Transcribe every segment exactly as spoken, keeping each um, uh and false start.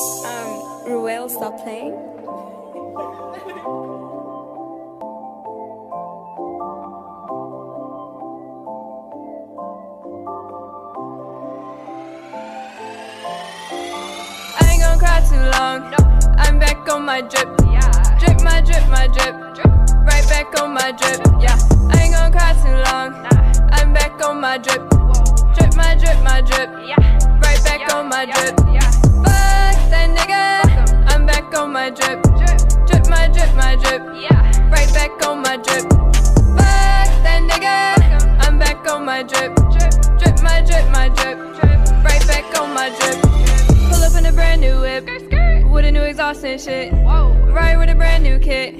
Um, Ruel, stop playing. I ain't gonna cry too long. No. I'm back on my drip. Yeah. Drip my drip, my drip. drip. Right back on my drip. Yeah. I ain't gonna cry too long. Nah. I'm back on my drip. Whoa. Drip my drip, my drip. Yeah. Right back yeah. on my yeah. drip. Yeah. Fuck that nigga, I'm back on my drip. Drip my drip, my drip. Right back on my drip. Fuck that nigga, I'm back on my drip. Drip my drip, my drip. Right back on my drip. Pull up in a brand new whip, with a new exhaust and shit. Ride with a brand new kit.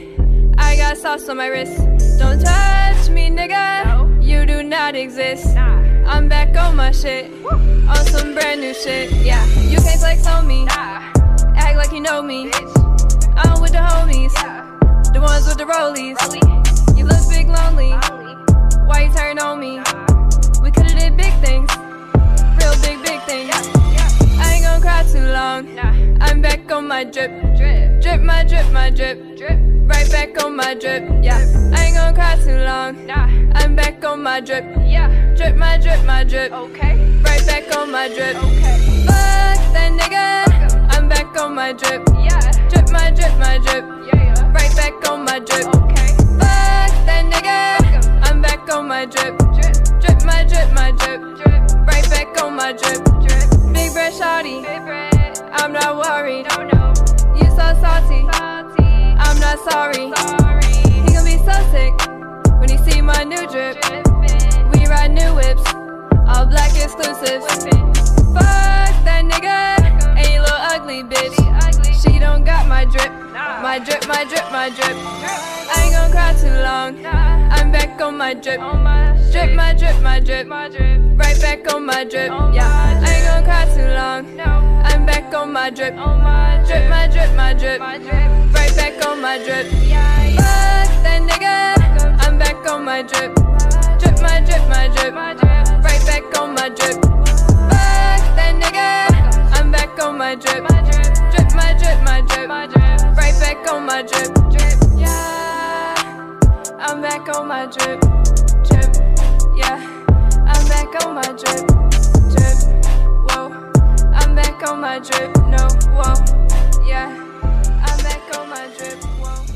I got sauce on my wrist. Don't touch me, nigga, you do not exist. I'm back on my shit, on some brand new shit, yeah. You can't flex on me, nah. Act like you know me, bitch. I'm with the homies, yeah. The ones with the rollies. Rollie. You look big lonely, Rollie. Why you turn on me? Nah. We coulda did big things, real big big things, yeah. Yeah. I ain't gonna cry too long, nah. I'm back on my drip. drip, drip my drip, my drip, drip. Right back on my drip, yeah. Drip. I ain't gonna cry too long, nah. I'm back on my drip, yeah. Drip my drip, my drip. Okay. Right back on my drip. Okay. Fuck that nigga. I'm back on my drip. Yeah. Drip my drip, my drip. Yeah, yeah. Right back on my drip. Okay. Fuck that nigga. I'm back on my drip. Drip. Drip my drip, my drip. Drip. Right back on my drip. Drip. Big bread shawty. Big bread. I'm not worried. No, no. You so salty. Salty. I'm not sorry. Sorry. He gon' be so sick when he see my new drip. Drip. Ride new whips, all black exclusives. Fuck that nigga, ain't you little ugly bitch. She don't got my drip, my drip, my drip, my drip. I ain't gonna cry too long, I'm back on my drip. Drip my drip, my drip, right back on my drip. Yeah, I ain't gonna cry too long, I'm back on my drip. Drip my drip, my drip, right back on my drip. Fuck that nigga, I'm back on my drip. Drip my drip, my drip, right back on my drip. Fuck that nigga, I'm back on my drip. Drip my drip, my drip, right back on my drip. Yeah, I'm back on my drip. Drip, yeah, I'm back on my drip. Drip, whoa, I'm back on my drip. No, whoa, yeah, I'm back on my drip. Whoa.